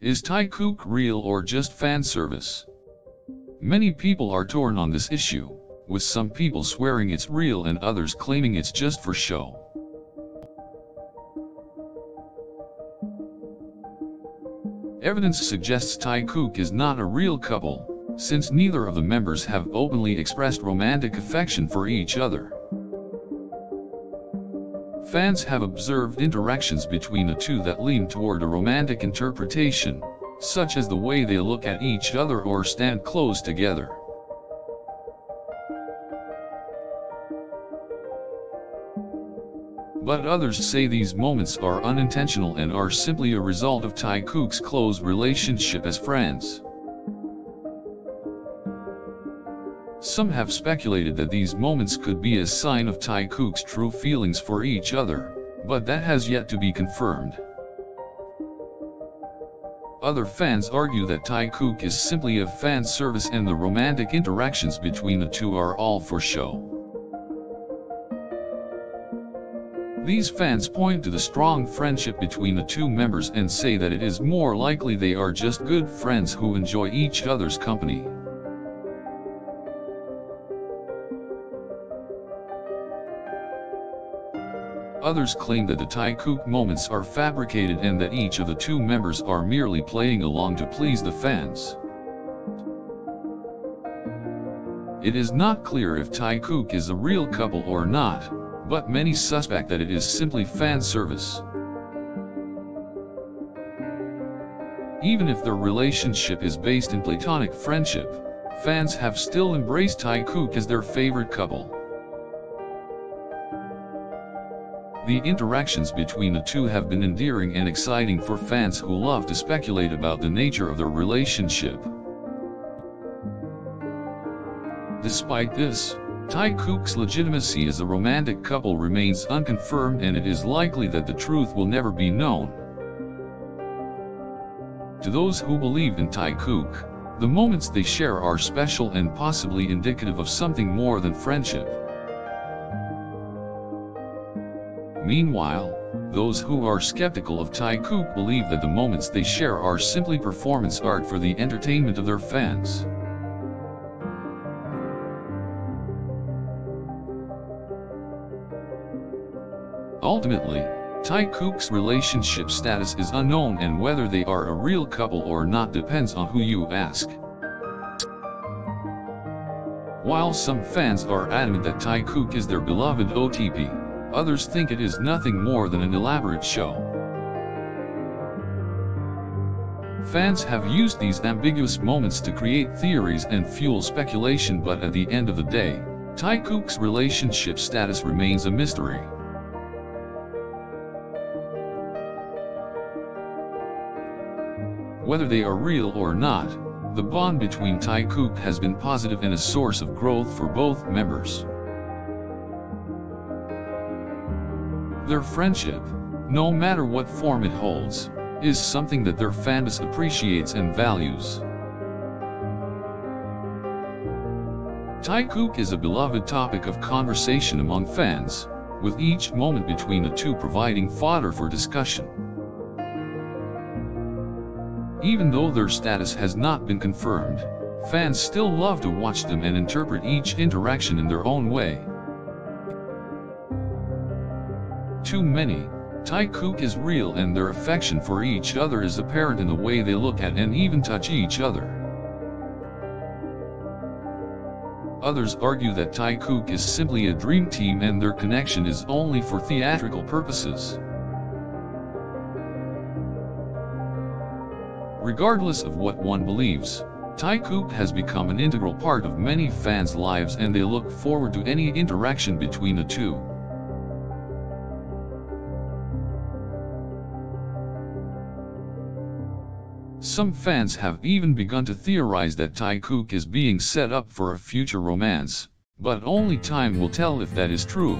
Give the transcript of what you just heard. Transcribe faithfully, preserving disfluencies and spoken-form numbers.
Is Taekook real or just fan service? Many people are torn on this issue, with some people swearing it's real and others claiming it's just for show. Evidence suggests Taekook is not a real couple, since neither of the members have openly expressed romantic affection for each other. Fans have observed interactions between the two that lean toward a romantic interpretation, such as the way they look at each other or stand close together. But others say these moments are unintentional and are simply a result of Taekook's close relationship as friends. Some have speculated that these moments could be a sign of Taekook's true feelings for each other, but that has yet to be confirmed. Other fans argue that Taekook is simply a fan service and the romantic interactions between the two are all for show. These fans point to the strong friendship between the two members and say that it is more likely they are just good friends who enjoy each other's company. Others claim that the Taekook moments are fabricated and that each of the two members are merely playing along to please the fans. It is not clear if Taekook is a real couple or not, but many suspect that it is simply fan service. Even if their relationship is based in platonic friendship, fans have still embraced Taekook as their favorite couple. The interactions between the two have been endearing and exciting for fans who love to speculate about the nature of their relationship. Despite this, Taekook's legitimacy as a romantic couple remains unconfirmed, and it is likely that the truth will never be known. To those who believe in Taekook, the moments they share are special and possibly indicative of something more than friendship. Meanwhile, those who are skeptical of Taekook believe that the moments they share are simply performance art for the entertainment of their fans. Ultimately, Taekook's relationship status is unknown, and whether they are a real couple or not depends on who you ask. While some fans are adamant that Taekook is their beloved O T P, others think it is nothing more than an elaborate show. Fans have used these ambiguous moments to create theories and fuel speculation, but at the end of the day, Taekook's relationship status remains a mystery. Whether they are real or not, the bond between Taekook has been positive and a source of growth for both members. Their friendship, no matter what form it holds, is something that their fandom appreciates and values. Taekook is a beloved topic of conversation among fans, with each moment between the two providing fodder for discussion. Even though their status has not been confirmed, fans still love to watch them and interpret each interaction in their own way. Too many, Taekook is real and their affection for each other is apparent in the way they look at and even touch each other. Others argue that Taekook is simply a dream team and their connection is only for theatrical purposes. Regardless of what one believes, Taekook has become an integral part of many fans' lives, and they look forward to any interaction between the two. Some fans have even begun to theorize that Taekook is being set up for a future romance, but only time will tell if that is true.